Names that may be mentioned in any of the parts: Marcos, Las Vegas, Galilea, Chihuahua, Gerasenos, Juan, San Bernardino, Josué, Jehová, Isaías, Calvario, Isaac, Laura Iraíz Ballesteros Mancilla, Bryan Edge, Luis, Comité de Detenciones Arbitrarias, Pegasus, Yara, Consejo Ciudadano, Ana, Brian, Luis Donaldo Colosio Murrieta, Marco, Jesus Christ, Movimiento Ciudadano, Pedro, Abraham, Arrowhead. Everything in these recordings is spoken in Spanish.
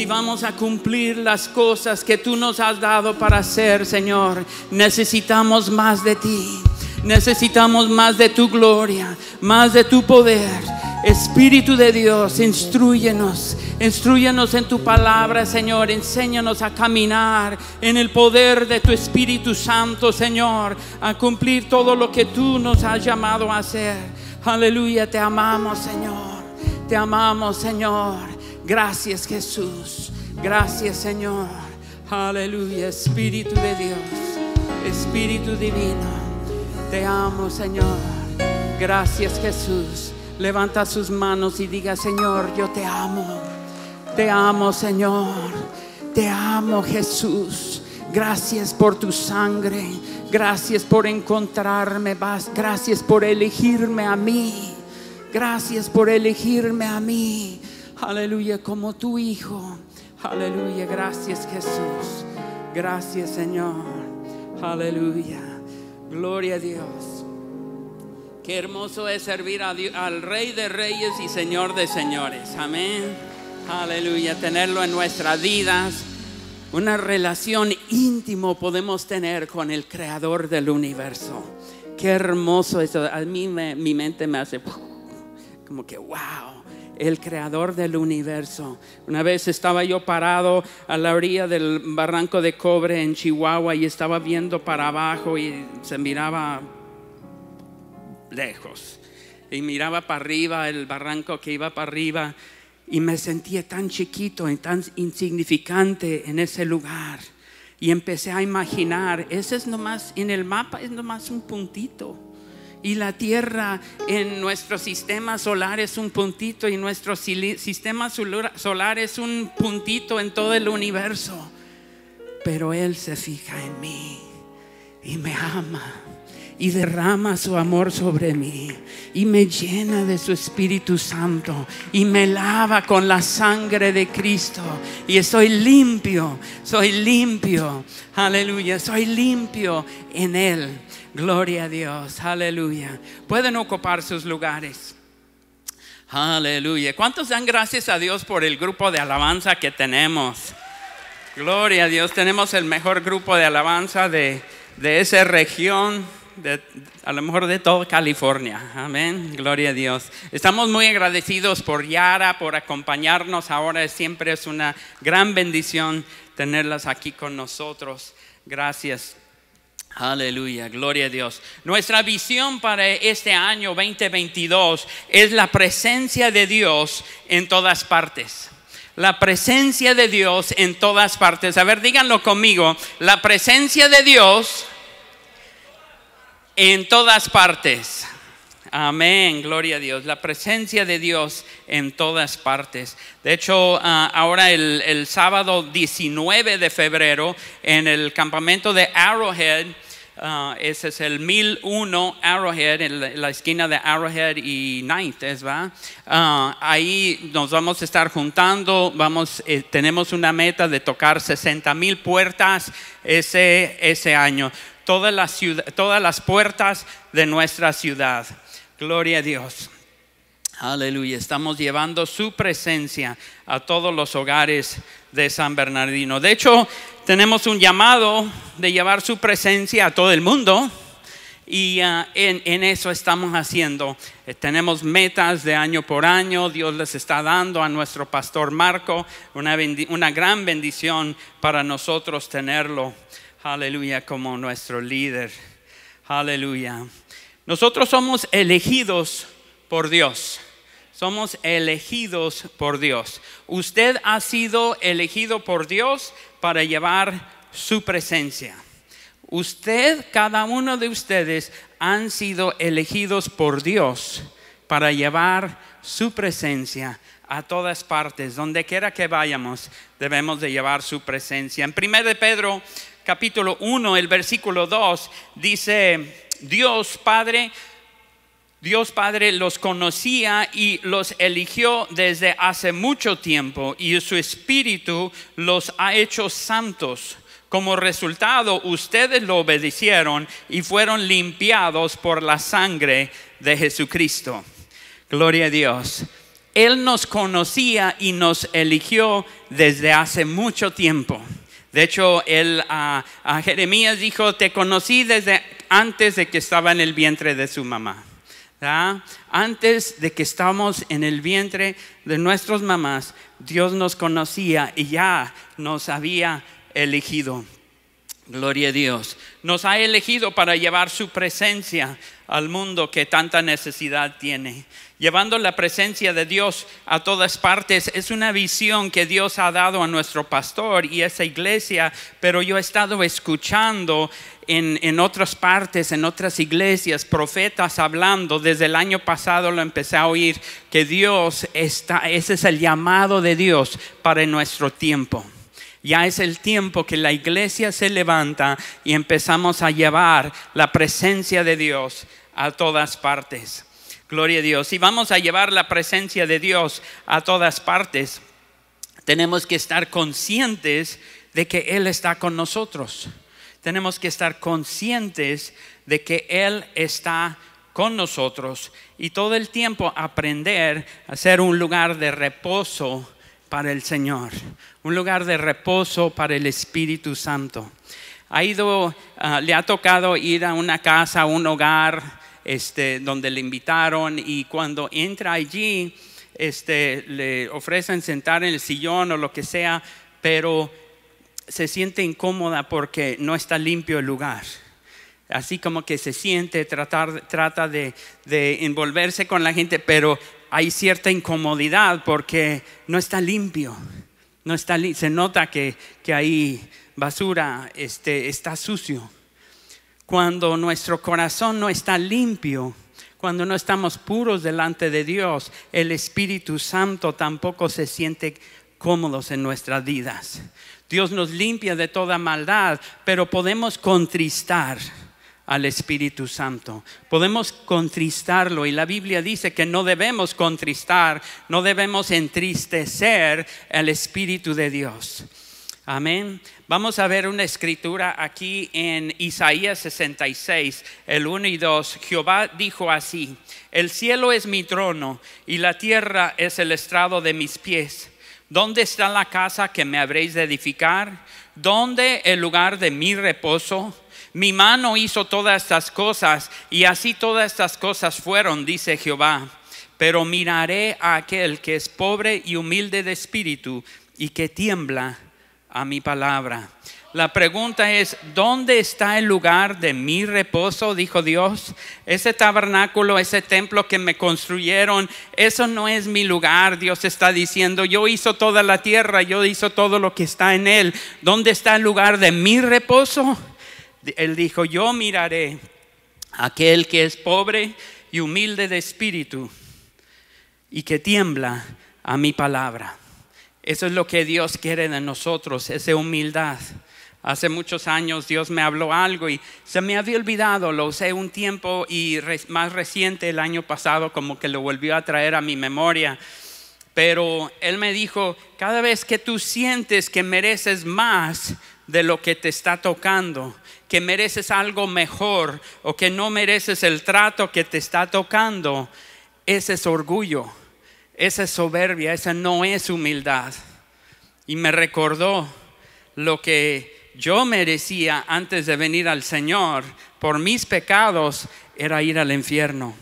y vamos a cumplir las cosas que tú nos has dado para hacer, Señor. Necesitamos más de ti. Necesitamos más de tu gloria, más de tu poder. Espíritu de Dios, instrúyenos. Instrúyenos en tu palabra, Señor. Enséñanos a caminar en el poder de tu Espíritu Santo, Señor, a cumplir todo lo que tú nos has llamado a hacer. Aleluya, te amamos, Señor. Te amamos, Señor. Gracias, Jesús. Gracias, Señor. Aleluya, Espíritu de Dios, Espíritu divino. Te amo, Señor. Gracias, Jesús. Levanta sus manos y diga: Señor, yo te amo. Te amo, Señor. Te amo, Jesús. Gracias por tu sangre. Gracias por encontrarme. Gracias por elegirme a mí. Gracias por elegirme a mí. Aleluya, como tu hijo. Aleluya, gracias, Jesús. Gracias, Señor. Aleluya. Gloria a Dios. Qué hermoso es servir a Dios, al Rey de Reyes y Señor de Señores. Amén. Aleluya. Tenerlo en nuestras vidas. Una relación íntima podemos tener con el Creador del universo. Qué hermoso eso. A mí mi mente me hace como que wow. El Creador del universo. Una vez estaba yo parado a la orilla del barranco de cobre en Chihuahua y estaba viendo para abajo y se miraba lejos y miraba para arriba el barranco que iba para arriba y me sentía tan chiquito y tan insignificante en ese lugar y empecé a imaginar, ese es nomás en el mapa, es nomás un puntito. Y la tierra en nuestro sistema solar es un puntito y nuestro sistema solar es un puntito en todo el universo. Pero Él se fija en mí y me ama y derrama su amor sobre mí y me llena de su Espíritu Santo y me lava con la sangre de Cristo y estoy limpio, soy limpio. Aleluya, soy limpio en Él. Gloria a Dios, aleluya. Pueden ocupar sus lugares. Aleluya. ¿Cuántos dan gracias a Dios por el grupo de alabanza que tenemos? Gloria a Dios, tenemos el mejor grupo de alabanza de esa región, a lo mejor de toda California. Amén, gloria a Dios. Estamos muy agradecidos por Yara, por acompañarnos ahora. Siempre es una gran bendición tenerlas aquí con nosotros. Gracias. Aleluya, gloria a Dios. Nuestra visión para este año 2022 es la presencia de Dios en todas partes. La presencia de Dios en todas partes. A ver, díganlo conmigo. La presencia de Dios en todas partes. Amén, gloria a Dios. La presencia de Dios en todas partes. De hecho, ahora el sábado 19 de febrero en el campamento de Arrowhead, ese es el 1001 Arrowhead, en la esquina de Arrowhead y 9th, ¿verdad? Ahí nos vamos a estar juntando, tenemos una meta de tocar 60,000 puertas ese año. Todas las puertas de nuestra ciudad. Gloria a Dios. Aleluya. Estamos llevando su presencia a todos los hogares de San Bernardino. De hecho, tenemos un llamado de llevar su presencia a todo el mundo. Y en eso estamos haciendo. Tenemos metas de año por año. Dios les está dando a nuestro pastor Marco una gran bendición para nosotros tenerlo. Aleluya, como nuestro líder. Aleluya. Nosotros somos elegidos por Dios. Somos elegidos por Dios. Usted ha sido elegido por Dios para llevar su presencia. Usted, cada uno de ustedes, han sido elegidos por Dios para llevar su presencia a todas partes. Donde quiera que vayamos, debemos de llevar su presencia. En 1 Pedro, capítulo 1, el versículo 2, dice: Dios Padre los conocía y los eligió desde hace mucho tiempo y su Espíritu los ha hecho santos. Como resultado, ustedes lo obedecieron y fueron limpiados por la sangre de Jesucristo. Gloria a Dios. Él nos conocía y nos eligió desde hace mucho tiempo. De hecho, a Jeremías dijo, te conocí desde antes de que estaba en el vientre de su mamá. ¿Verdad? Antes de que estábamos en el vientre de nuestras mamás, Dios nos conocía y ya nos había elegido. Gloria a Dios. Nos ha elegido para llevar su presencia al mundo que tanta necesidad tiene. Llevando la presencia de Dios a todas partes es una visión que Dios ha dado a nuestro pastor y a esa iglesia, pero yo he estado escuchando en otras partes, en otras iglesias, profetas hablando. Desde el año pasado lo empecé a oír, que Dios ese es el llamado de Dios para nuestro tiempo. Ya es el tiempo que la iglesia se levanta y empezamos a llevar la presencia de Dios a todas partes. Gloria a Dios. Y vamos a llevar la presencia de Dios a todas partes. Tenemos que estar conscientes de que Él está con nosotros. Tenemos que estar conscientes de que Él está con nosotros. Y todo el tiempo aprender a ser un lugar de reposo para el Señor. Un lugar de reposo para el Espíritu Santo. Le ha tocado ir a una casa, a un hogar, donde le invitaron, y cuando entra allí le ofrecen sentar en el sillón o lo que sea, pero se siente incómoda porque no está limpio el lugar. Así como que se siente, trata de envolverse con la gente, pero hay cierta incomodidad porque no está limpio. No está se nota que hay basura, está sucio. Cuando nuestro corazón no está limpio, cuando no estamos puros delante de Dios, el Espíritu Santo tampoco se siente cómodos en nuestras vidas. Dios nos limpia de toda maldad, pero podemos contristar al Espíritu Santo. Podemos contristarlo, y la Biblia dice que no debemos contristar, no debemos entristecer al Espíritu de Dios. Amén. Vamos a ver una escritura aquí en Isaías 66, el 1 y 2. Jehová dijo así: el cielo es mi trono y la tierra es el estrado de mis pies. ¿Dónde está la casa que me habréis de edificar? ¿Dónde el lugar de mi reposo? Mi mano hizo todas estas cosas, y así todas estas cosas fueron, dice Jehová. Pero miraré a aquel que es pobre y humilde de espíritu y que tiembla a mi palabra. La pregunta es, ¿dónde está el lugar de mi reposo? Dijo Dios. Ese tabernáculo, ese templo que me construyeron, eso no es mi lugar. Dios está diciendo, yo hizo toda la tierra, yo hizo todo lo que está en él. ¿Dónde está el lugar de mi reposo? Él dijo, yo miraré a aquel que es pobre y humilde de espíritu y que tiembla a mi palabra. Eso es lo que Dios quiere de nosotros, esa humildad. Hace muchos años Dios me habló algo y se me había olvidado, lo usé un tiempo, y más reciente, el año pasado, como que lo volvió a traer a mi memoria. Pero Él me dijo, cada vez que tú sientes que mereces más de lo que te está tocando, que mereces algo mejor o que no mereces el trato que te está tocando, ese es orgullo. Esa es soberbia, esa no es humildad. Y me recordó lo que yo merecía antes de venir al Señor por mis pecados, era ir al infierno.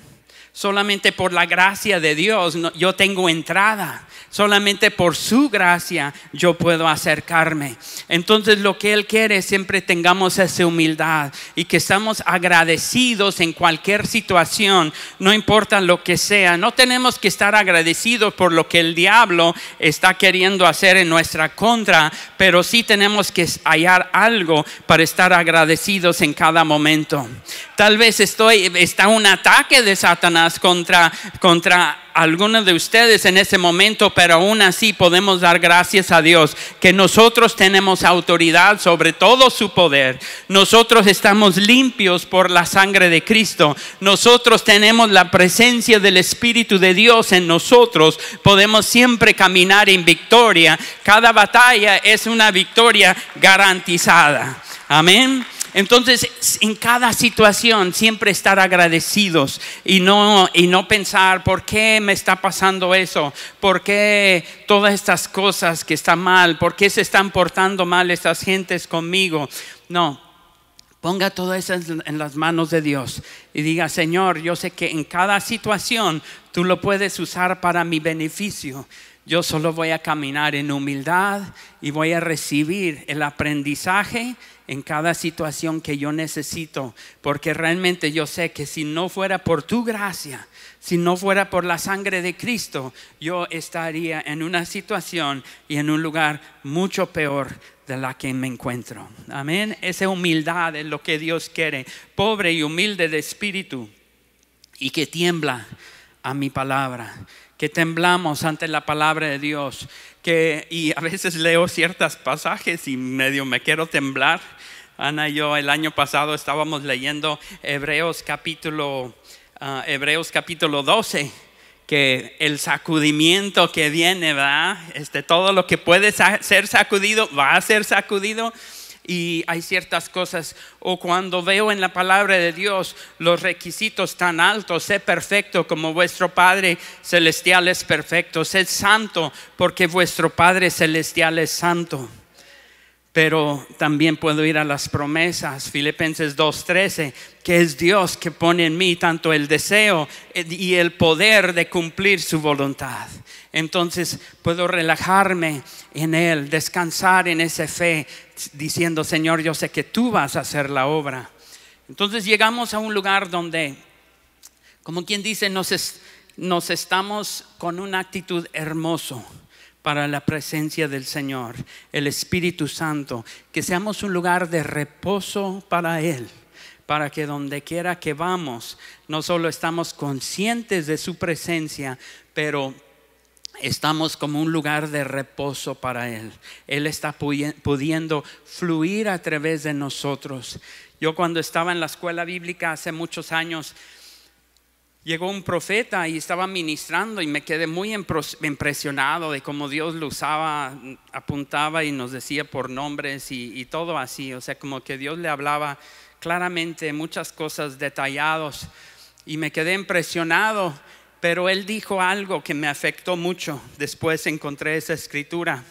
Solamente por la gracia de Dios yo tengo entrada. Solamente por su gracia yo puedo acercarme. Entonces lo que Él quiere, siempre tengamos esa humildad y que estamos agradecidos en cualquier situación, no importa lo que sea. No tenemos que estar agradecidos por lo que el diablo está queriendo hacer en nuestra contra, pero sí tenemos que hallar algo para estar agradecidos en cada momento. Tal vez está un ataque de Satanás contra algunos de ustedes en ese momento, pero aún así podemos dar gracias a Dios que nosotros tenemos autoridad sobre todo su poder. Nosotros estamos limpios por la sangre de Cristo. Nosotros tenemos la presencia del Espíritu de Dios en nosotros. Podemos siempre caminar en victoria. Cada batalla es una victoria garantizada. Amén. Entonces, en cada situación siempre estar agradecidos y no pensar por qué me está pasando eso, por qué todas estas cosas que están mal, por qué se están portando mal estas gentes conmigo. No, ponga todo eso en las manos de Dios y diga: Señor, yo sé que en cada situación tú lo puedes usar para mi beneficio. Yo solo voy a caminar en humildad y voy a recibir el aprendizaje en cada situación que yo necesito, porque realmente yo sé que si no fuera por tu gracia, si no fuera por la sangre de Cristo, yo estaría en una situación y en un lugar mucho peor de la que me encuentro. Amén. Esa humildad es lo que Dios quiere, pobre y humilde de espíritu, y que tiembla a mi palabra, que temblamos ante la palabra de Dios, y a veces leo ciertos pasajes y medio me quiero temblar. Ana y yo el año pasado estábamos leyendo Hebreos capítulo 12, que el sacudimiento que viene, ¿verdad? Todo lo que puede ser sacudido va a ser sacudido. Y hay ciertas cosas, o cuando veo en la palabra de Dios los requisitos tan altos: sé perfecto como vuestro Padre Celestial es perfecto, sed santo porque vuestro Padre Celestial es santo. Pero también puedo ir a las promesas, Filipenses 2:13, que es Dios que pone en mí tanto el deseo y el poder de cumplir su voluntad. Entonces puedo relajarme en Él, descansar en esa fe, diciendo: Señor, yo sé que tú vas a hacer la obra. Entonces llegamos a un lugar donde, como quien dice, nos estamos con una actitud hermosa para la presencia del Señor, el Espíritu Santo. Que seamos un lugar de reposo para Él, para que donde quiera que vamos, no solo estamos conscientes de su presencia, pero estamos como un lugar de reposo para Él. Él está pudiendo fluir a través de nosotros. Yo, cuando estaba en la escuela bíblica hace muchos años, llegó un profeta y estaba ministrando, y me quedé muy impresionado de cómo Dios lo usaba, apuntaba y nos decía por nombres y todo así. O sea, como que Dios le hablaba claramente, muchas cosas detalladas, y me quedé impresionado. Pero él dijo algo que me afectó mucho. Después encontré esa escritura.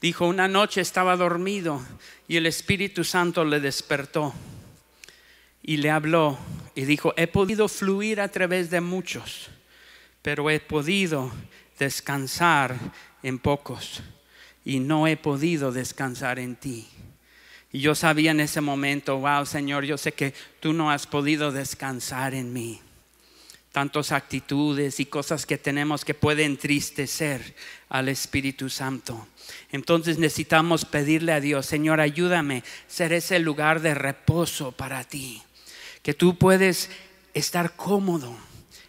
Dijo: una noche estaba dormido y el Espíritu Santo le despertó y le habló y dijo: he podido fluir a través de muchos, pero he podido descansar en pocos, y no he podido descansar en ti. Y yo sabía en ese momento: wow, Señor, yo sé que tú no has podido descansar en mí. Tantas actitudes y cosas que tenemos que pueden entristecer al Espíritu Santo. Entonces necesitamos pedirle a Dios: Señor, ayúdame a ser ese lugar de reposo para ti, que tú puedes estar cómodo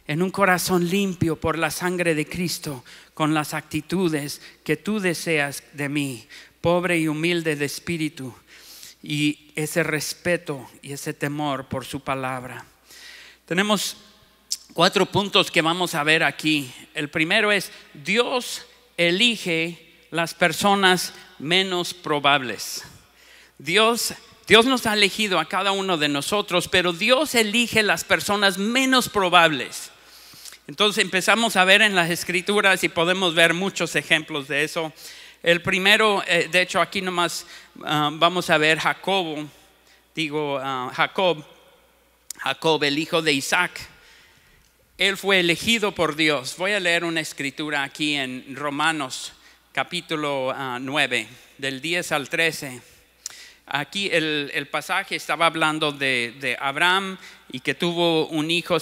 en un corazón limpio por la sangre de Cristo, con las actitudes que tú deseas de mí, pobre y humilde de espíritu, y ese respeto y ese temor por su palabra. Tenemos 4 puntos que vamos a ver aquí. El primero es: Dios elige las personas menos probables. Dios nos ha elegido a cada uno de nosotros, pero Dios elige las personas menos probables. Entonces empezamos a ver en las escrituras y podemos ver muchos ejemplos de eso. El primero, de hecho aquí nomás vamos a ver Jacob, el hijo de Isaac. Él fue elegido por Dios. Voy a leer una escritura aquí en Romanos capítulo 9, del 10 al 13. Aquí el pasaje estaba hablando de Abraham, y que tuvo un hijo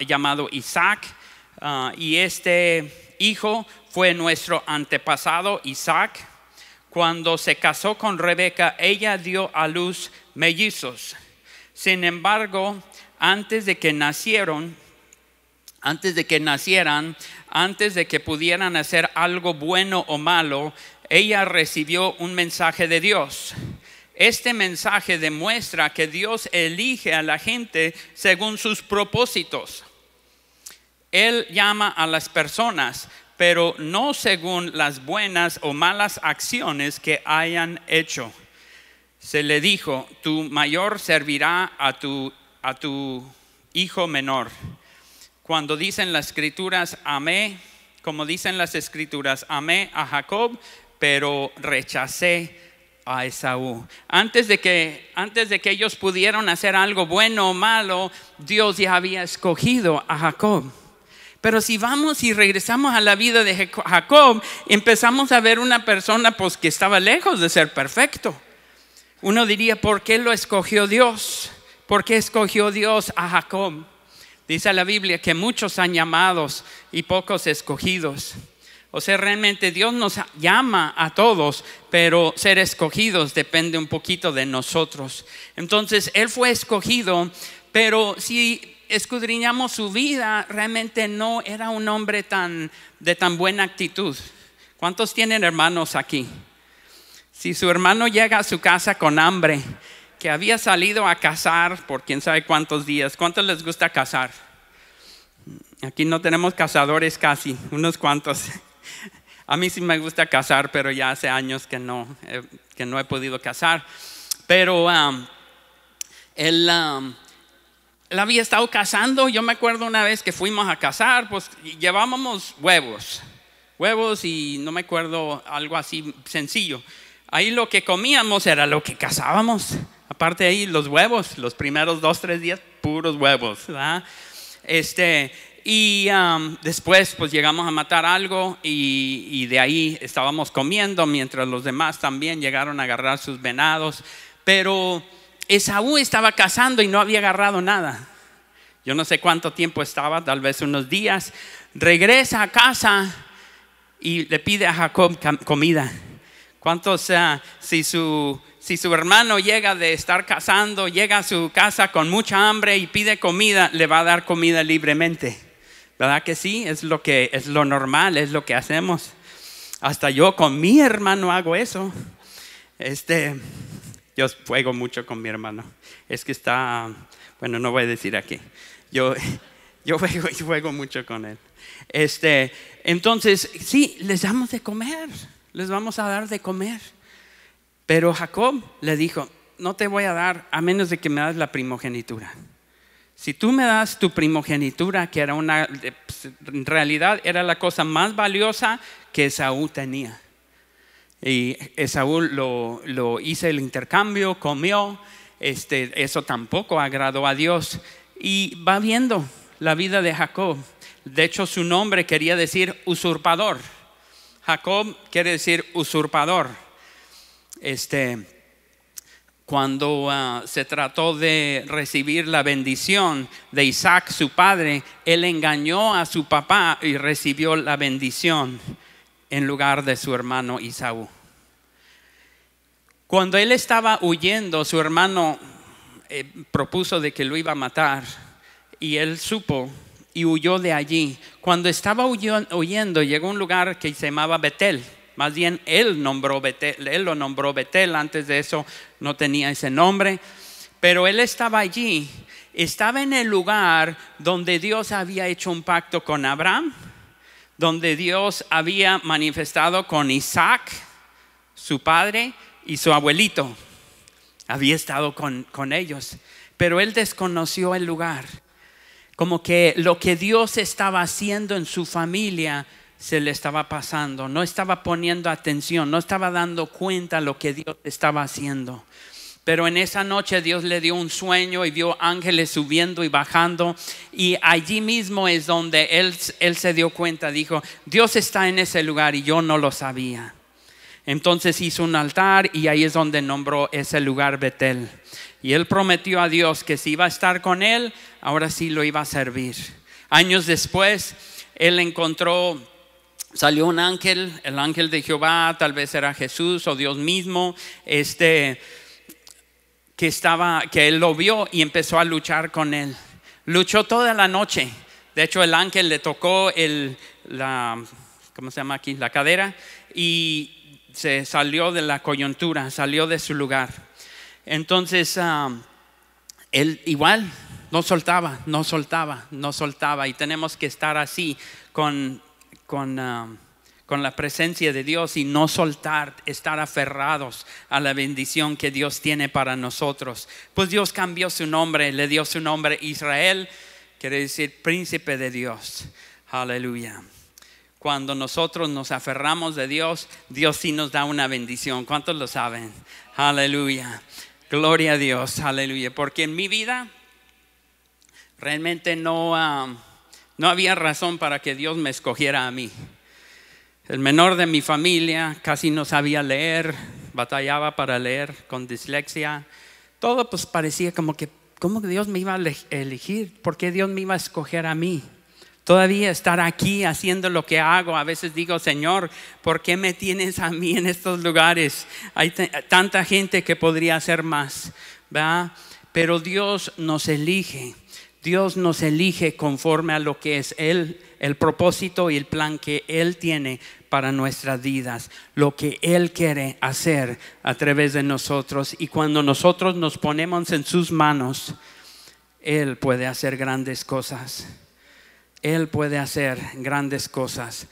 llamado Isaac. Y este hijo fue nuestro antepasado Isaac. Cuando se casó con Rebeca, ella dio a luz mellizos. Sin embargo, antes de que nacieran, antes de que pudieran hacer algo bueno o malo, ella recibió un mensaje de Dios. Este mensaje demuestra que Dios elige a la gente según sus propósitos. Él llama a las personas, pero no según las buenas o malas acciones que hayan hecho, se le dijo, tu mayor servirá a tu hijo menor. Cuando dicen las escrituras, amé, como dicen las escrituras, amé a Jacob, pero rechacé a Esaú. Antes de que ellos pudieran hacer algo bueno o malo, Dios ya había escogido a Jacob. Pero si vamos y regresamos a la vida de Jacob, empezamos a ver una persona pues, que estaba lejos de ser perfecto. Uno diría, ¿por qué lo escogió Dios? ¿Por qué escogió Dios a Jacob? Dice la Biblia que muchos han llamados y pocos escogidos. O sea, realmente Dios nos llama a todos, pero ser escogidos depende un poquito de nosotros. Entonces, él fue escogido, pero si escudriñamos su vida, realmente no era un hombre de tan buena actitud. ¿Cuántos tienen hermanos aquí? Si su hermano llega a su casa con hambre, que había salido a cazar por quién sabe cuántos días. ¿Cuántos les gusta cazar? Aquí no tenemos cazadores casi, unos cuantos. A mí sí me gusta cazar, pero ya hace años que no he podido cazar. Pero él había estado cazando. Yo me acuerdo una vez que fuimos a cazar, pues llevábamos huevos y no me acuerdo, algo así sencillo. Ahí lo que comíamos era lo que cazábamos. Aparte de ahí los huevos, los primeros 2-3 días, puros huevos, ¿verdad? Y después pues llegamos a matar algo y de ahí estábamos comiendo mientras los demás también llegaron a agarrar sus venados. Pero Esaú estaba cazando y no había agarrado nada. Yo no sé cuánto tiempo estaba, tal vez unos días. Regresa a casa y le pide a Jacob comida. ¿Cuántos, si su hermano llega de estar cazando, llega a su casa con mucha hambre y pide comida, le va a dar comida libremente? ¿Verdad que sí? Es lo normal, es lo que hacemos. Hasta yo con mi hermano hago eso. Yo juego mucho con mi hermano. Es que está, bueno, no voy a decir aquí. Yo juego mucho con él. Entonces, sí, les damos de comer. Les vamos a dar de comer. Pero Jacob le dijo, no te voy a dar a menos de que me das la primogenitura. Si tú me das tu primogenitura, que era en realidad era la cosa más valiosa que Esaú tenía. Y Esaú lo hizo el intercambio, comió. Eso tampoco agradó a Dios. Y va viendo la vida de Jacob. De hecho, su nombre quería decir usurpador. Jacob quiere decir usurpador. Cuando se trató de recibir la bendición de Isaac, su padre, él engañó a su papá y recibió la bendición en lugar de su hermano Esaú. Cuando él estaba huyendo, su hermano propuso de que lo iba a matar y él supo y huyó de allí. Cuando estaba huyendo, llegó a un lugar que se llamaba Betel. Más bien él lo nombró Betel. Antes de eso no tenía ese nombre. Pero él estaba allí. Estaba en el lugar donde Dios había hecho un pacto con Abraham, donde Dios había manifestado con Isaac, su padre, y su abuelito. Había estado con ellos. Pero él desconoció el lugar. Como que lo que Dios estaba haciendo en su familia se le estaba pasando. No estaba poniendo atención, no estaba dando cuenta lo que Dios estaba haciendo. Pero en esa noche Dios le dio un sueño y vio ángeles subiendo y bajando. Y allí mismo es donde él se dio cuenta. Dijo, Dios está en ese lugar y yo no lo sabía. Entonces hizo un altar y ahí es donde nombró ese lugar Betel. Y él prometió a Dios que si iba a estar con él, ahora sí lo iba a servir. Años después, él encontró, salió un ángel, el ángel de Jehová, tal vez era Jesús o Dios mismo, que él lo vio y empezó a luchar con él. Luchó toda la noche. De hecho, el ángel le tocó la cadera y se salió de la coyuntura, salió de su lugar. Entonces él igual no soltaba y tenemos que estar así con con la presencia de Dios y no soltar, estar aferrados a la bendición que Dios tiene para nosotros. Pues Dios cambió su nombre, le dio su nombre Israel, quiere decir príncipe de Dios. Aleluya. Cuando nosotros nos aferramos de Dios, Dios sí nos da una bendición. ¿Cuántos lo saben? Aleluya. Gloria a Dios, aleluya. Porque en mi vida realmente no había razón para que Dios me escogiera a mí. El menor de mi familia, casi no sabía leer, batallaba para leer con dislexia. Todo pues parecía como que, ¿cómo Dios me iba a elegir? ¿Por qué Dios me iba a escoger a mí? Todavía estar aquí haciendo lo que hago. A veces digo, Señor, ¿por qué me tienes a mí en estos lugares? Hay tanta gente que podría hacer más, ¿verdad? Pero Dios nos elige. Dios nos elige conforme a lo que es Él, el propósito y el plan que Él tiene para nuestras vidas, lo que Él quiere hacer a través de nosotros. Y cuando nosotros nos ponemos en sus manos, Él puede hacer grandes cosas. Él puede hacer grandes cosas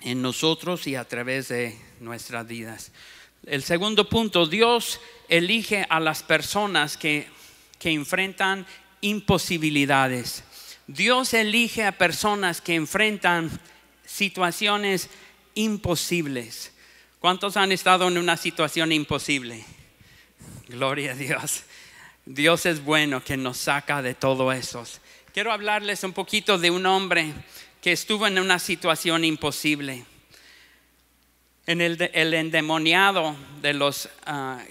en nosotros y a través de nuestras vidas. El segundo punto, Dios elige a las personas que enfrentan imposibilidades. Dios elige a personas que enfrentan situaciones imposibles. ¿Cuántos han estado en una situación imposible? Gloria a Dios. Dios es bueno que nos saca de todo eso. Quiero hablarles un poquito de un hombre que estuvo en una situación imposible. En el endemoniado de los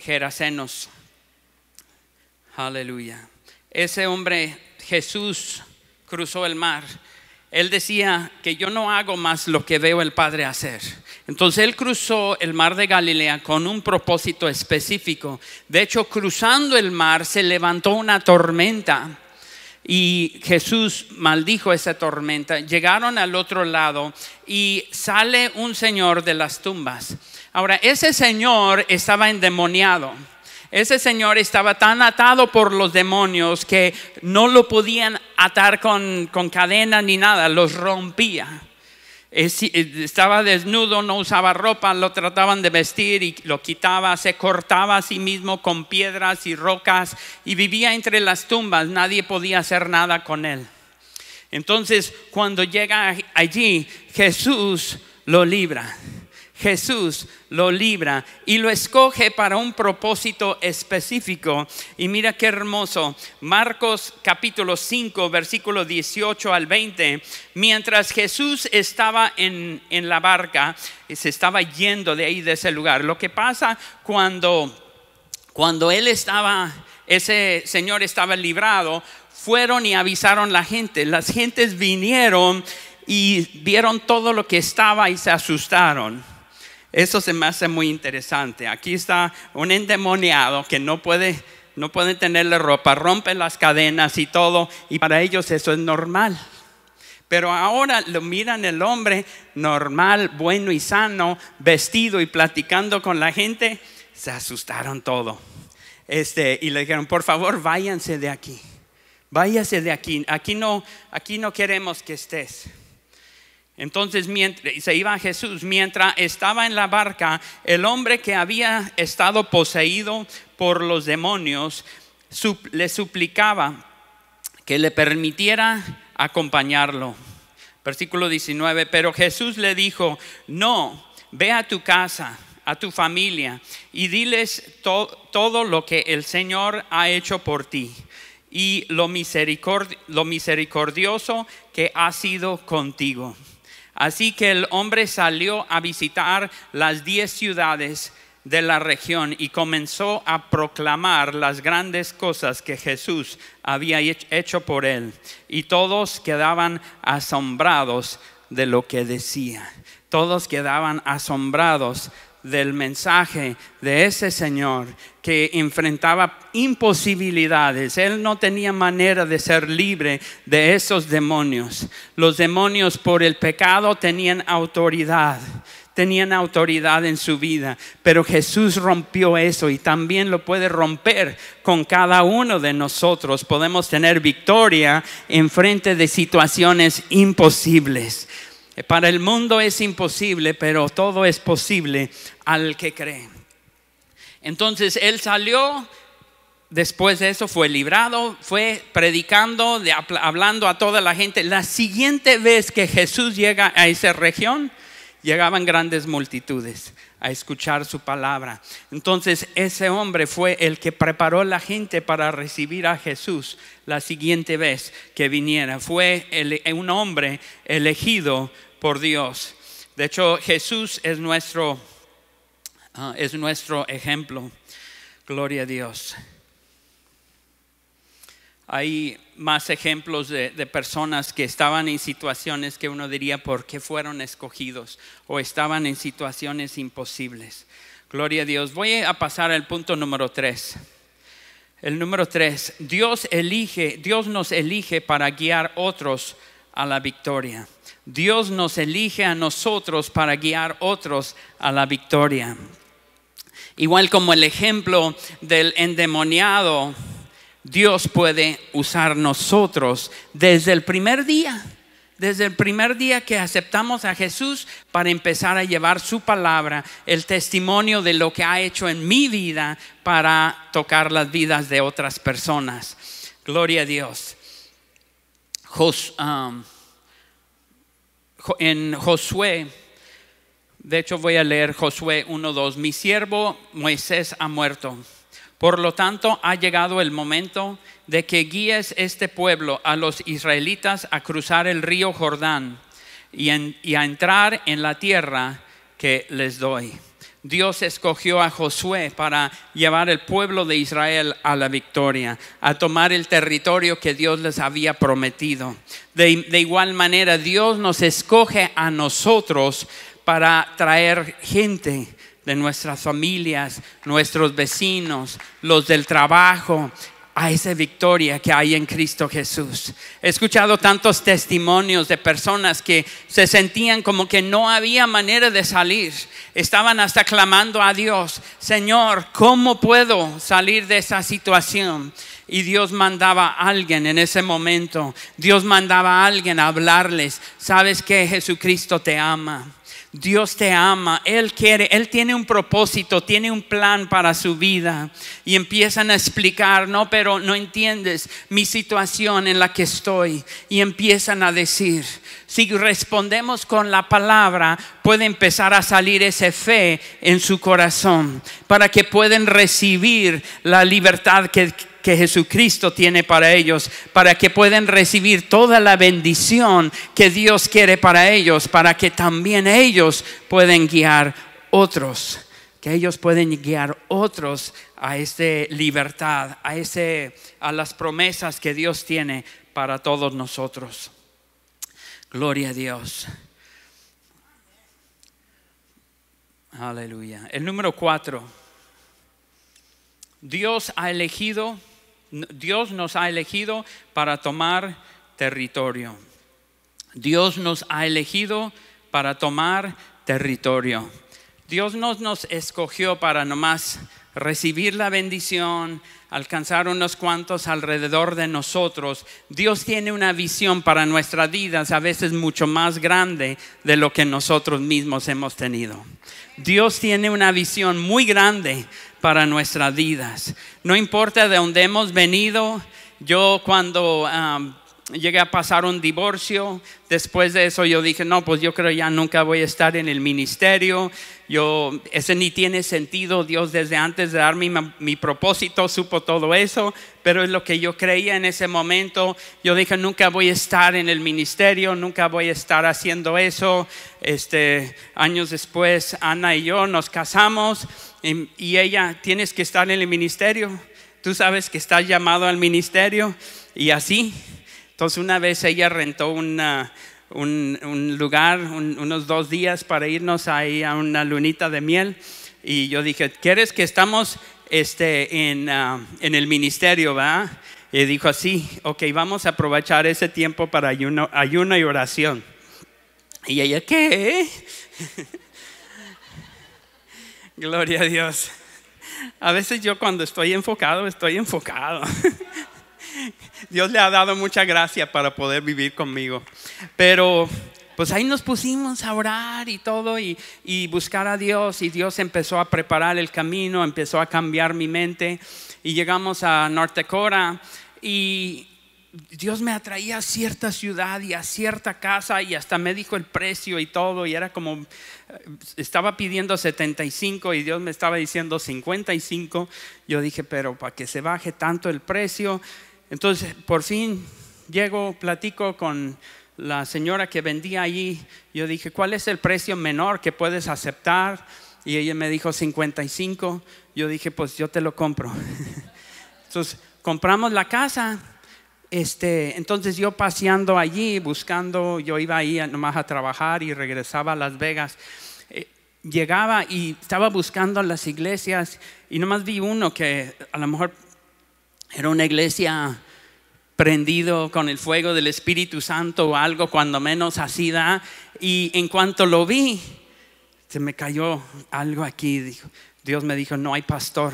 Gerasenos. Aleluya. Ese hombre, Jesús, cruzó el mar. Él decía que yo no hago más lo que veo el Padre hacer. Entonces él cruzó el mar de Galilea con un propósito específico. De hecho, cruzando el mar se levantó una tormenta. Y Jesús maldijo esa tormenta. Llegaron al otro lado y sale un señor de las tumbas. Ahora, ese señor estaba endemoniado. Ese señor estaba tan atado por los demonios que no lo podían atar con cadena ni nada. Los rompía. Estaba desnudo, no usaba ropa, lo trataban de vestir y lo quitaba, se cortaba a sí mismo con piedras y rocas y vivía entre las tumbas, nadie podía hacer nada con él. Entonces cuando llega allí, Jesús lo libra. Jesús lo libra y lo escoge para un propósito específico. Y mira qué hermoso, Marcos capítulo 5 versículo 18 al 20. Mientras Jesús estaba en la barca, se estaba yendo de ahí, de ese lugar. Lo que pasa cuando él estaba, ese señor estaba librado, fueron y avisaron la gente. Las gentes vinieron y vieron todo lo que estaba y se asustaron. Eso se me hace muy interesante. Aquí está un endemoniado que no puede tenerle ropa, rompe las cadenas y todo. Y para ellos eso es normal. Pero ahora lo miran el hombre normal, bueno y sano, vestido y platicando con la gente. Se asustaron todo. Y le dijeron, por favor, váyanse de aquí. Váyase de aquí. Aquí no queremos que estés. Entonces se iba Jesús. Mientras estaba en la barca, el hombre que había estado poseído por los demonios le suplicaba que le permitiera acompañarlo. Versículo 19, pero Jesús le dijo, no, ve a tu casa, a tu familia y diles todo lo que el Señor ha hecho por ti y lo misericordioso que ha sido contigo. Así que el hombre salió a visitar las 10 ciudades de la región y comenzó a proclamar las grandes cosas que Jesús había hecho por él. Y todos quedaban asombrados de lo que decía. Todos quedaban asombrados del mensaje de ese señor que enfrentaba imposibilidades. Él no tenía manera de ser libre de esos demonios. Los demonios por el pecado tenían autoridad en su vida, pero Jesús rompió eso y también lo puede romper con cada uno de nosotros. Podemos tener victoria en frente de situaciones imposibles. Para el mundo es imposible, pero todo es posible al que cree. Entonces él salió, después de eso fue librado, fue predicando, hablando a toda la gente. La siguiente vez que Jesús llega a esa región, llegaban grandes multitudes a escuchar su palabra. Entonces ese hombre fue el que preparó la gente para recibir a Jesús la siguiente vez que viniera. Fue un hombre elegido por Dios. De hecho, Jesús es nuestro ejemplo. Gloria a Dios. Hay más ejemplos de personas que estaban en situaciones que uno diría por qué fueron escogidos, o estaban en situaciones imposibles. Gloria a Dios. Voy a pasar al punto número 3. El número 3, Dios nos elige para guiar otros a la victoria. Dios nos elige a nosotros para guiar otros a la victoria. Igual como el ejemplo del endemoniado, Dios puede usar nosotros desde el primer día que aceptamos a Jesús, para empezar a llevar su palabra, el testimonio de lo que ha hecho en mi vida, para tocar las vidas de otras personas. Gloria a Dios. En Josué, de hecho voy a leer Josué 1:2. Mi siervo Moisés ha muerto. Por lo tanto, ha llegado el momento de que guíes este pueblo, a los israelitas, a cruzar el río Jordán y a entrar en la tierra que les doy. Dios escogió a Josué para llevar el pueblo de Israel a la victoria, a tomar el territorio que Dios les había prometido. De igual manera, Dios nos escoge a nosotros para traer gente de nuestras familias, nuestros vecinos, los del trabajo, a esa victoria que hay en Cristo Jesús. He escuchado tantos testimonios de personas que se sentían como que no había manera de salir. Estaban hasta clamando a Dios: Señor, ¿cómo puedo salir de esa situación? Y Dios mandaba a alguien en ese momento. Dios mandaba a alguien a hablarles: ¿sabes qué? Jesucristo te ama. Dios te ama, Él quiere, Él tiene un propósito, tiene un plan para su vida. Y empiezan a explicar: no, pero no entiendes mi situación en la que estoy. Y empiezan a decir, si respondemos con la palabra, puede empezar a salir esa fe en su corazón, para que puedan recibir la libertad que Jesucristo tiene para ellos, para que puedan recibir toda la bendición que Dios quiere para ellos, para que también ellos puedan guiar otros, que ellos pueden guiar otros a esta libertad, a las promesas que Dios tiene para todos nosotros. Gloria a Dios. Aleluya. El número 4, Dios nos ha elegido para tomar territorio. Dios nos ha elegido para tomar territorio. Dios no nos escogió para nomás recibir la bendición, alcanzar unos cuantos alrededor de nosotros. Dios tiene una visión para nuestras vidas, a veces mucho más grande de lo que nosotros mismos hemos tenido. Dios tiene una visión muy grande para nuestras vidas. No importa de dónde hemos venido. Yo cuando llegué a pasar un divorcio, después de eso yo dije: no, pues yo creo ya nunca voy a estar en el ministerio. Ese ni tiene sentido. Dios, desde antes de darme mi propósito, supo todo eso, pero es lo que yo creía en ese momento. Yo dije: nunca voy a estar en el ministerio, nunca voy a estar haciendo eso. Años después, Ana y yo nos casamos, y ella: tienes que estar en el ministerio, tú sabes que estás llamado al ministerio, y así. Entonces una vez ella rentó un lugar, unos 2 días para irnos ahí a una lunita de miel. Y yo dije: ¿quieres que estamos en el ministerio, va? Y dijo: sí, ok, vamos a aprovechar ese tiempo para ayuno y oración. Y ella: ¿qué? Gloria a Dios. A veces yo cuando estoy enfocado, estoy enfocado. Dios le ha dado mucha gracia para poder vivir conmigo. Pero Pues ahí nos pusimos a orar y todo y buscar a Dios, y Dios empezó a preparar el camino, empezó a cambiar mi mente, y llegamos a North Dakota y Dios me atraía a cierta ciudad y a cierta casa, y hasta me dijo el precio y todo, y era como, estaba pidiendo 75 y Dios me estaba diciendo 55. Yo dije, pero para que se baje tanto el precio. Entonces por fin llego, platico con la señora que vendía allí. Yo dije, ¿cuál es el precio menor que puedes aceptar? Y ella me dijo 55. Yo dije, pues yo te lo compro. Entonces compramos la casa. Entonces yo paseando allí, buscando, yo iba ahí nomás a trabajar y regresaba a Las Vegas. Llegaba y estaba buscando las iglesias, y nomás vi uno que a lo mejor era una iglesia prendido con el fuego del Espíritu Santo o algo, cuando menos así da. Y en cuanto lo vi, se me cayó algo aquí. Dios me dijo, no hay pastor.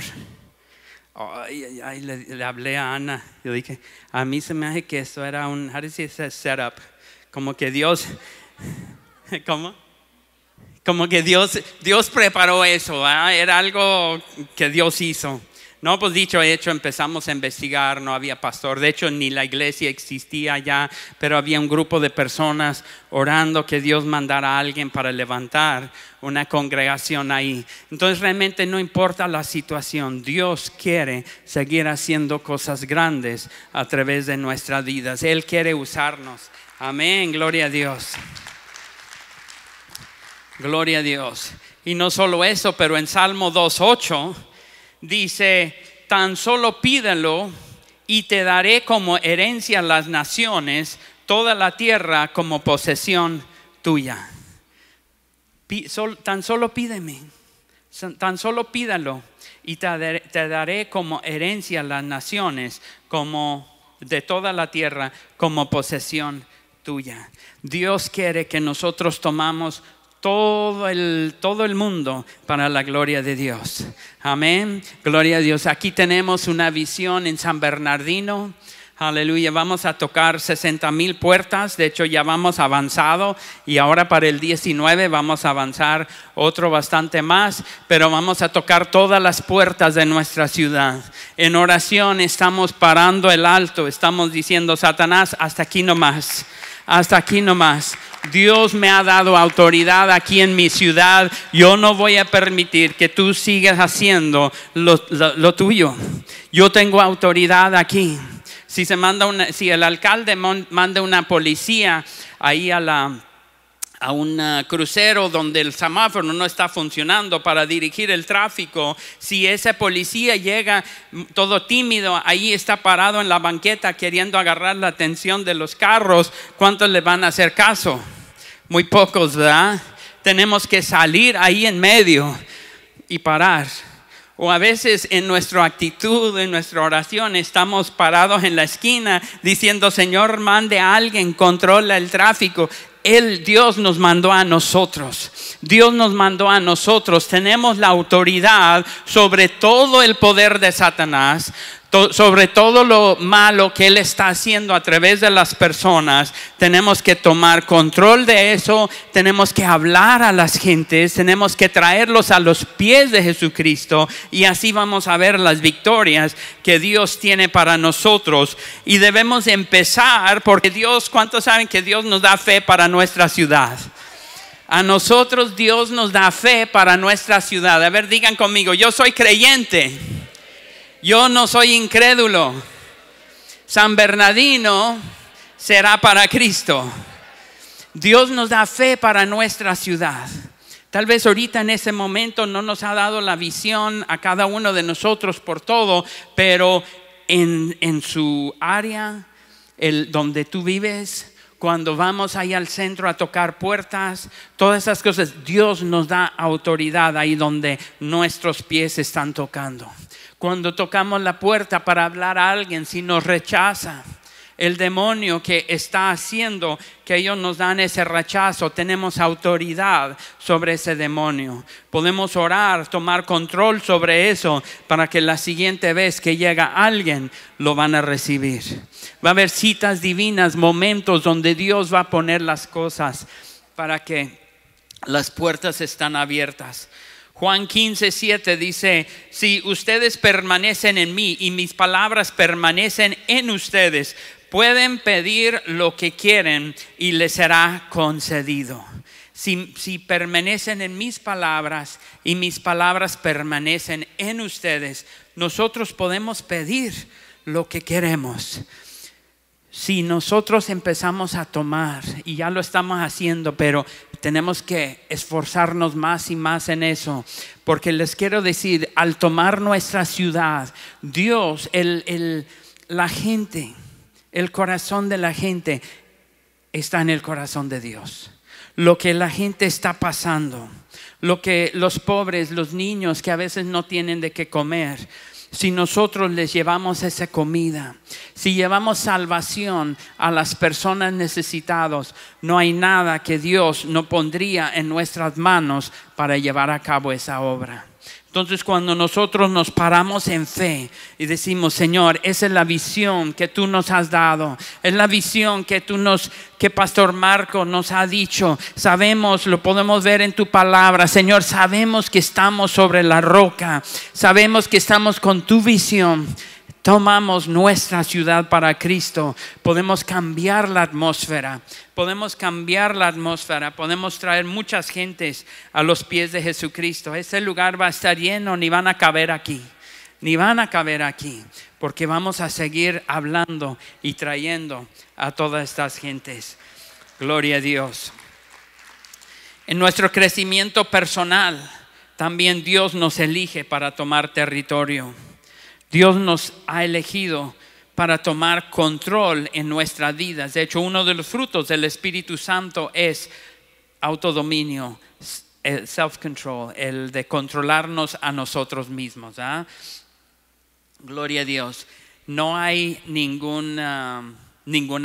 Ay, ay, ay, le hablé a Ana. Yo dije, a mí se me hace que eso era un, how do you say, setup. Como que Dios, ¿cómo? Como que Dios preparó eso, ¿eh? Era algo que Dios hizo. No, pues dicho hecho, empezamos a investigar. No había pastor, de hecho ni la iglesia existía ya, pero había un grupo de personas orando que Dios mandara a alguien para levantar una congregación ahí. Entonces realmente no importa la situación, Dios quiere seguir haciendo cosas grandes a través de nuestras vidas. Él quiere usarnos. Amén, gloria a Dios. Gloria a Dios. Y no solo eso, pero en Salmo 2:8 dice, tan solo pídelo y te daré como herencia las naciones, toda la tierra como posesión tuya. Tan solo pídeme, tan solo pídalo y te daré como herencia las naciones, como de toda la tierra, como posesión tuya. Dios quiere que nosotros tomamos todo el mundo para la gloria de Dios. Amén, gloria a Dios. Aquí tenemos una visión en San Bernardino. Aleluya, vamos a tocar 60,000 puertas. De hecho ya vamos avanzado, y ahora para el 19 vamos a avanzar otro bastante más, pero vamos a tocar todas las puertas de nuestra ciudad. En oración estamos parando el alto, estamos diciendo, Satanás, hasta aquí nomás. Hasta aquí nomás. Dios me ha dado autoridad aquí en mi ciudad. Yo no voy a permitir que tú sigas haciendo lo tuyo. Yo tengo autoridad aquí. Si el alcalde manda una policía ahí a un crucero donde el semáforo no está funcionando para dirigir el tráfico, si ese policía llega todo tímido, ahí está parado en la banqueta queriendo agarrar la atención de los carros, ¿cuántos le van a hacer caso? Muy pocos, ¿verdad? Tenemos que salir ahí en medio y parar. O a veces en nuestra actitud, en nuestra oración, estamos parados en la esquina diciendo, Señor, mande a alguien, controla el tráfico. Dios nos mandó a nosotros. Dios nos mandó a nosotros. Tenemos la autoridad sobre todo el poder de Satanás, sobre todo lo malo que él está haciendo a través de las personas. Tenemos que tomar control de eso. Tenemos que hablar a las gentes. Tenemos que traerlos a los pies de Jesucristo, y así vamos a ver las victorias que Dios tiene para nosotros. Y debemos empezar, porque Dios, ¿cuántos saben que Dios nos da fe para nuestra ciudad? A nosotros Dios nos da fe para nuestra ciudad. A ver, digan conmigo, yo soy creyente. Yo no soy incrédulo. San Bernardino será para Cristo. Dios nos da fe para nuestra ciudad. Tal vez ahorita en ese momento no nos ha dado la visión a cada uno de nosotros por todo, pero en su área, donde tú vives, cuando vamos ahí al centro a tocar puertas, todas esas cosas, Dios nos da autoridad ahí donde nuestros pies están tocando. Cuando tocamos la puerta para hablar a alguien, si nos rechaza el demonio que está haciendo que ellos nos dan ese rechazo, tenemos autoridad sobre ese demonio. Podemos orar, tomar control sobre eso, para que la siguiente vez que llega alguien, lo van a recibir. Va a haber citas divinas, momentos donde Dios va a poner las cosas para que las puertas están abiertas. Juan 15:7 dice: si ustedes permanecen en mí y mis palabras permanecen en ustedes, pueden pedir lo que quieren y les será concedido. Si permanecen en mis palabras y mis palabras permanecen en ustedes, nosotros podemos pedir lo que queremos. Si nosotros empezamos a tomar, y ya lo estamos haciendo, pero tenemos que esforzarnos más y más en eso, porque les quiero decir, al tomar nuestra ciudad, Dios, la gente, el corazón de la gente está en el corazón de Dios. Lo que la gente está pasando, lo que los pobres, los niños que a veces no tienen de qué comer, si nosotros les llevamos esa comida, si llevamos salvación a las personas necesitadas, no hay nada que Dios no pondría en nuestras manos para llevar a cabo esa obra. Entonces, cuando nosotros nos paramos en fe y decimos: Señor, esa es la visión que tú nos has dado, es la visión que Pastor Marco nos ha dicho, sabemos, lo podemos ver en tu palabra, Señor, sabemos que estamos sobre la roca, sabemos que estamos con tu visión. Tomamos nuestra ciudad para Cristo, podemos cambiar la atmósfera, podemos traer muchas gentes a los pies de Jesucristo. Ese lugar va a estar lleno, ni van a caber aquí, porque vamos a seguir hablando y trayendo a todas estas gentes. Gloria a Dios. En nuestro crecimiento personal, también Dios nos elige para tomar territorio. Dios nos ha elegido para tomar control en nuestras vidas. De hecho, uno de los frutos del Espíritu Santo es autodominio, el self-control, el de controlarnos a nosotros mismos. Gloria a Dios. No hay ninguna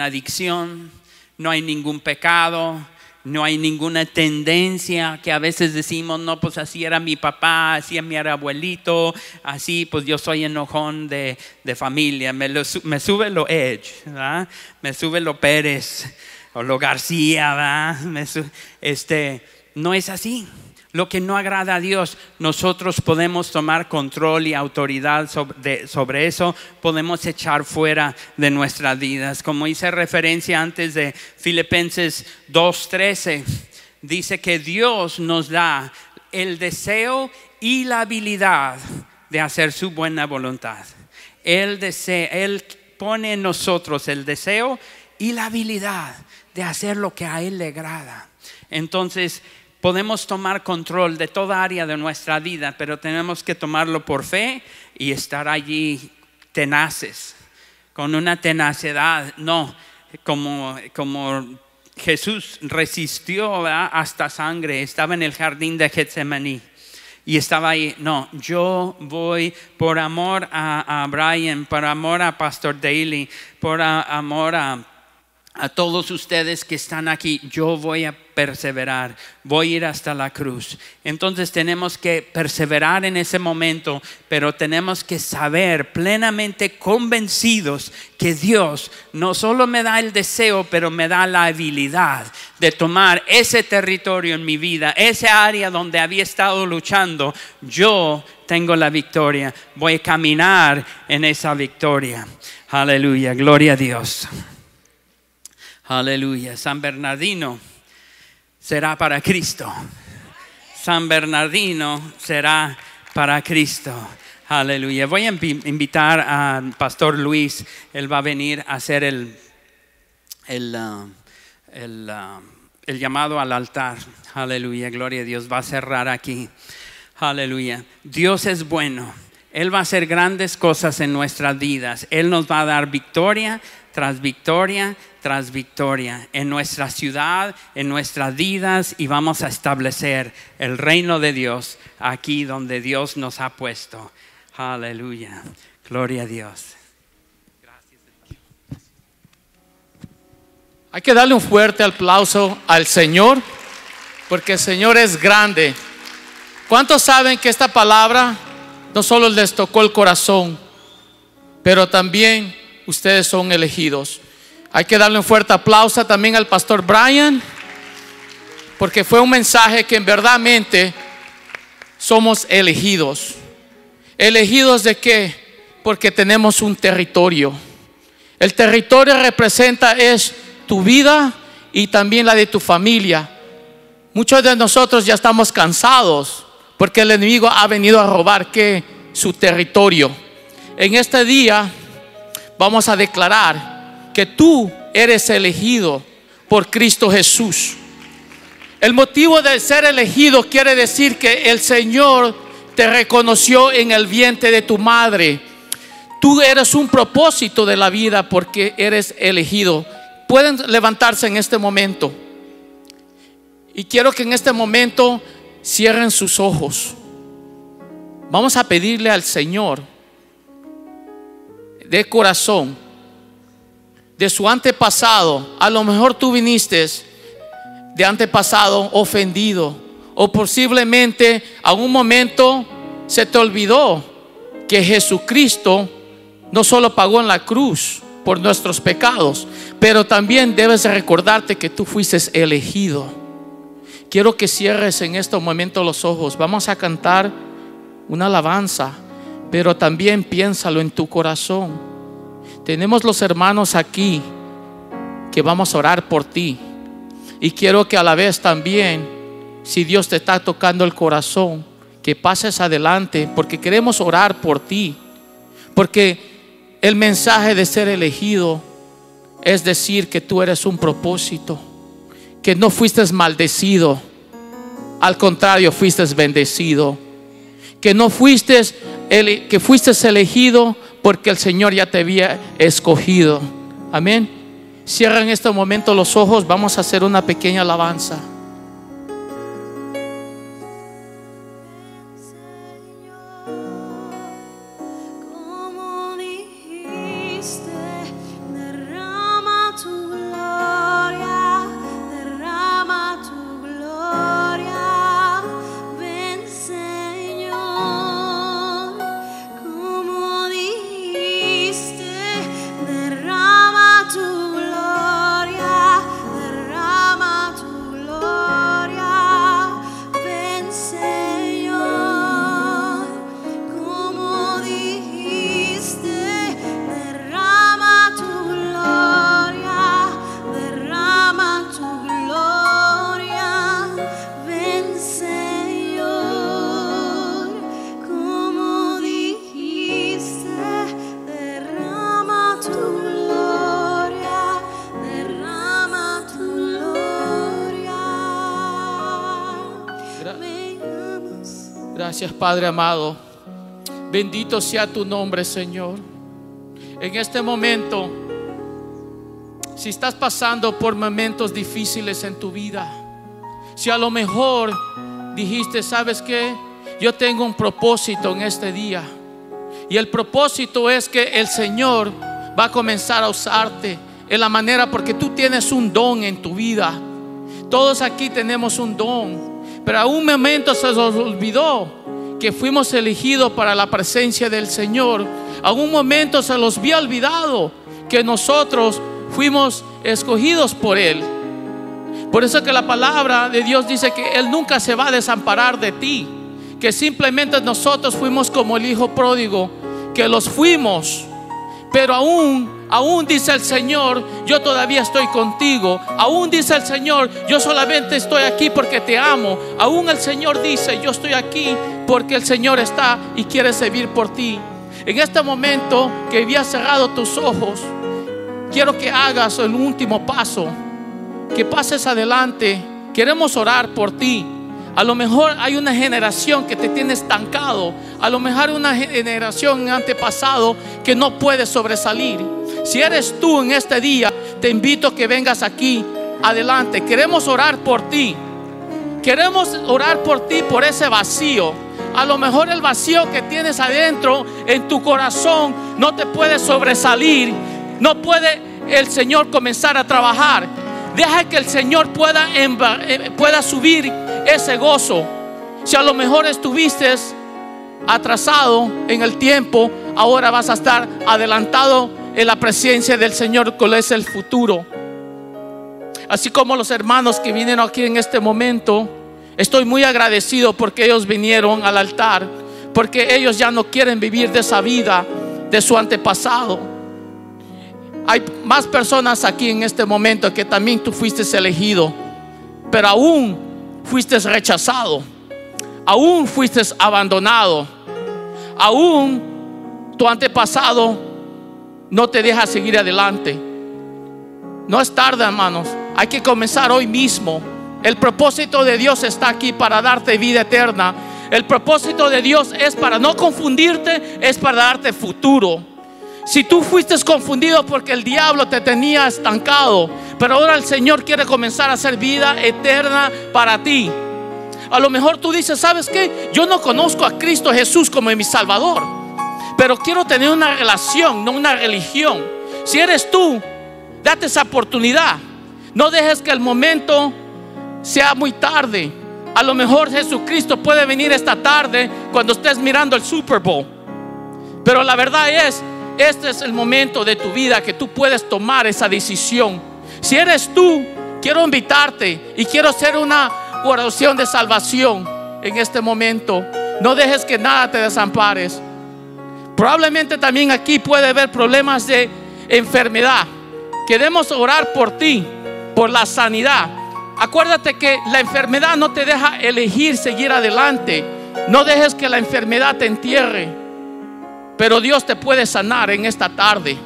adicción, no hay ningún pecado, no hay ninguna tendencia que a veces decimos: no, pues así era mi papá, así era mi abuelito, así pues yo soy enojón de familia, me sube lo Edge, ¿verdad? Me sube lo Pérez o lo García, ¿verdad? No es así. Lo que no agrada a Dios, nosotros podemos tomar control y autoridad sobre eso, podemos echar fuera de nuestras vidas. Como hice referencia antes de Filipenses 2:13, dice que Dios nos da el deseo y la habilidad de hacer su buena voluntad. Él pone en nosotros el deseo y la habilidad de hacer lo que a Él le agrada. Entonces, podemos tomar control de toda área de nuestra vida, pero tenemos que tomarlo por fe y estar allí tenaces, con una tenacidad, no como Jesús resistió, ¿verdad?, hasta sangre. Estaba en el jardín de Getsemaní y estaba ahí: no, yo voy por amor a Brian, por amor a Pastor Daly, por amor a todos ustedes que están aquí, yo voy a perseverar, voy a ir hasta la cruz. Entonces tenemos que perseverar en ese momento, pero tenemos que saber, plenamente convencidos, que Dios no solo me da el deseo, pero me da la habilidad de tomar ese territorio en mi vida, esa área donde había estado luchando. Yo tengo la victoria, voy a caminar en esa victoria. Aleluya, gloria a Dios. Aleluya. San Bernardino será para Cristo. San Bernardino será para Cristo. Aleluya. Voy a invitar a Pastor Luis. Él va a venir a hacer el llamado al altar. Aleluya. Gloria a Dios. Va a cerrar aquí. Aleluya. Dios es bueno. Él va a hacer grandes cosas en nuestras vidas. Él nos va a dar victoria tras victoria tras victoria en nuestra ciudad, en nuestras vidas, y vamos a establecer el reino de Dios aquí donde Dios nos ha puesto. Aleluya, gloria a Dios. Hay que darle un fuerte aplauso al Señor, porque el Señor es grande. ¿Cuántos saben que esta palabra no solo les tocó el corazón, pero también ustedes son elegidos? Hay que darle un fuerte aplauso también al Pastor Brian, porque fue un mensaje que en verdaderamente somos elegidos. ¿Elegidos de qué? Porque tenemos un territorio. El territorio representa es tu vida y también la de tu familia. Muchos de nosotros ya estamos cansados porque el enemigo ha venido a robar ¿qué? Su territorio. En este día vamos a declarar que tú eres elegido por Cristo Jesús. El motivo de ser elegido quiere decir que el Señor te reconoció en el vientre de tu madre. Tú eres un propósito de la vida porque eres elegido. Pueden levantarse en este momento. Y quiero que en este momento cierren sus ojos. Vamos a pedirle al Señor de corazón, de su antepasado. A lo mejor tú viniste de antepasado ofendido, o posiblemente a un momento se te olvidó que Jesucristo no solo pagó en la cruz por nuestros pecados, pero también debes recordarte que tú fuiste elegido. Quiero que cierres en este momento los ojos. Vamos a cantar una alabanza, pero también piénsalo en tu corazón. Tenemos los hermanos aquí que vamos a orar por ti. Y quiero que a la vez también, si Dios te está tocando el corazón, que pases adelante, porque queremos orar por ti. Porque el mensaje de ser elegido es decir que tú eres un propósito, que no fuiste maldecido, al contrario, fuiste bendecido. Que no fuiste, que fuiste elegido porque el Señor ya te había escogido. Amén. Cierra en este momento los ojos. Vamos a hacer una pequeña alabanza. Gracias, Padre amado. Bendito sea tu nombre, Señor. En este momento, si estás pasando por momentos difíciles en tu vida, si a lo mejor dijiste, ¿sabes qué? Yo tengo un propósito en este día. Y el propósito es que el Señor va a comenzar a usarte en la manera, porque tú tienes un don en tu vida. Todos aquí tenemos un don. Pero a un momento se nos olvidó que fuimos elegidos para la presencia del Señor. A un momento se nos había olvidado que nosotros fuimos escogidos por Él. Por eso que la palabra de Dios dice que Él nunca se va a desamparar de ti. Que simplemente nosotros fuimos como el hijo pródigo, que los fuimos. Pero aún dice el Señor, yo todavía estoy contigo. Aún dice el Señor, yo solamente estoy aquí porque te amo. Aún el Señor dice, yo estoy aquí porque el Señor está y quiere servir por ti. En este momento que habías cerrado tus ojos, quiero que hagas el último paso, que pases adelante. Queremos orar por ti. A lo mejor hay una generación que te tiene estancado. A lo mejor una generación antepasado que no puede sobresalir. Si eres tú en este día, te invito a que vengas aquí adelante. Queremos orar por ti. Queremos orar por ti, por ese vacío. A lo mejor el vacío que tienes adentro en tu corazón no te puede sobresalir. No puede el Señor comenzar a trabajar. Deja que el Señor pueda subir ese gozo. Si a lo mejor estuviste atrasado en el tiempo, ahora vas a estar adelantado en la presencia del Señor, que es el futuro. así como los hermanos que vienen aquí en este momento. Estoy muy agradecido porque ellos vinieron al altar, porque ellos ya no quieren vivir de esa vida de su antepasado. Hay más personas aquí en este momento que también tú fuiste elegido, pero aún fuiste rechazado, aún fuiste abandonado, aún tu antepasado no te deja seguir adelante. No es tarde, hermanos. Hay que comenzar hoy mismo. El propósito de Dios está aquí para darte vida eterna. El propósito de Dios es para no confundirte, es para darte futuro. Si tú fuiste confundido porque el diablo te tenía estancado, pero ahora el Señor quiere comenzar a hacer vida eterna para ti. A lo mejor tú dices, ¿sabes qué? Yo no conozco a Cristo Jesús como mi Salvador, pero quiero tener una relación, no una religión. Si eres tú, date esa oportunidad. No dejes que el momento sea muy tarde. A lo mejor Jesucristo puede venir esta tarde cuando estés mirando el Super Bowl, pero la verdad es, este es el momento de tu vida que tú puedes tomar esa decisión. Si eres tú, quiero invitarte y quiero hacer una oración de salvación en este momento. No dejes que nada te desampares. Probablemente también aquí puede haber problemas de enfermedad. Queremos orar por ti, por la sanidad. Acuérdate que la enfermedad no te deja elegir seguir adelante. No dejes que la enfermedad te entierre, pero Dios te puede sanar en esta tarde.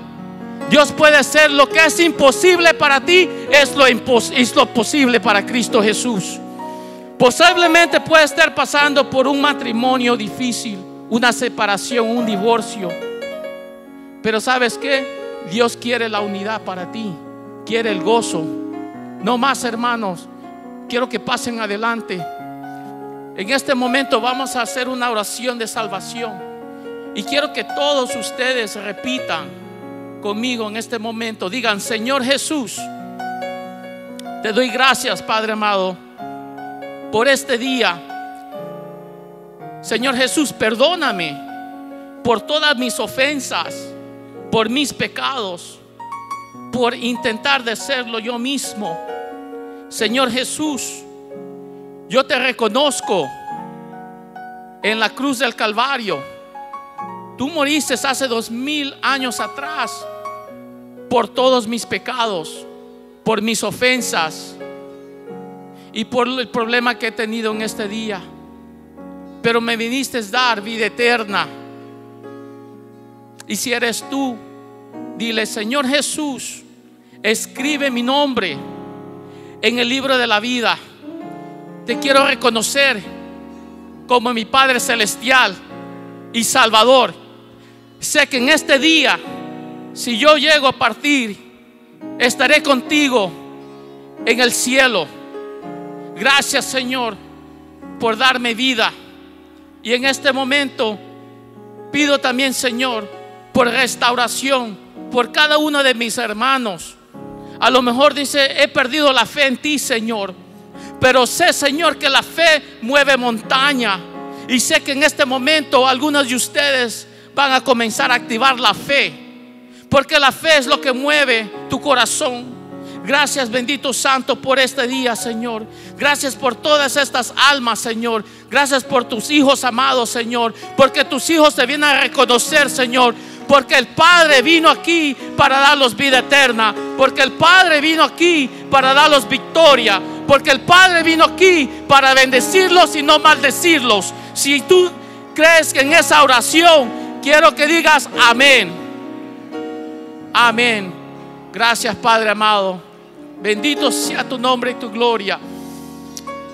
Dios puede hacer lo que es imposible para ti, es lo posible para Cristo Jesús. Posiblemente puedes estar pasando por un matrimonio difícil, una separación, un divorcio, pero ¿sabes qué? Dios quiere la unidad para ti, quiere el gozo. No más, hermanos, quiero que pasen adelante. En este momento vamos a hacer una oración de salvación y quiero que todos ustedes repitan conmigo en este momento. Digan: Señor Jesús, te doy gracias, Padre amado, por este día. Señor Jesús, perdóname por todas mis ofensas, por mis pecados, por intentar de serlo yo mismo. Señor Jesús, yo te reconozco en la cruz del Calvario. Tú moriste hace 2000 años atrás por todos mis pecados, por mis ofensas y por el problema que he tenido en este día, pero me viniste a dar vida eterna. Y si eres tú, dile: Señor Jesús, escribe mi nombre en el libro de la vida. Te quiero reconocer como mi Padre Celestial y Salvador. Sé que en este día, si yo llego a partir, estaré contigo en el cielo. Gracias, Señor, por darme vida. Y en este momento pido también, Señor, por restauración por cada uno de mis hermanos. A lo mejor dice: he perdido la fe en ti, Señor, pero sé, Señor, que la fe mueve montaña, y sé que en este momento algunos de ustedes van a comenzar a activar la fe, porque la fe es lo que mueve tu corazón. Gracias, bendito Santo, por este día, Señor. Gracias por todas estas almas, Señor. Gracias por tus hijos amados, Señor, porque tus hijos te vienen a reconocer, Señor, porque el Padre vino aquí para darles vida eterna, porque el Padre vino aquí para darles victoria, porque el Padre vino aquí para bendecirlos y no maldecirlos. Si tú crees que en esa oración, quiero que digas amén. Amén. Gracias, Padre amado. Bendito sea tu nombre y tu gloria.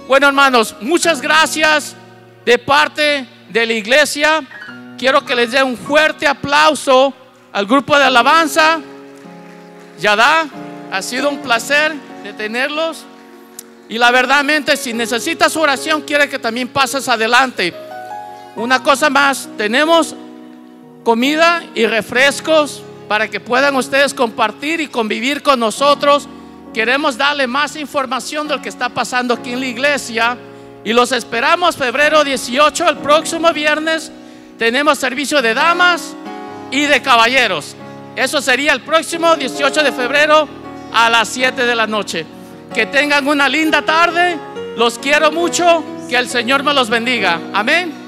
Bueno, hermanos, muchas gracias de parte de la iglesia. Quiero que les dé un fuerte aplauso al grupo de alabanza. Yara, ha sido un placer de tenerlos. Y la verdad, si necesitas oración, quiere que también pases adelante. Una cosa más, tenemos comida y refrescos para que puedan ustedes compartir y convivir con nosotros. Queremos darle más información de lo que está pasando aquí en la iglesia, y los esperamos febrero 18, el próximo viernes. Tenemos servicio de damas y de caballeros. Eso sería el próximo 18 de febrero a las 7 de la noche. Que tengan una linda tarde. Los quiero mucho. Que el Señor me los bendiga. Amén.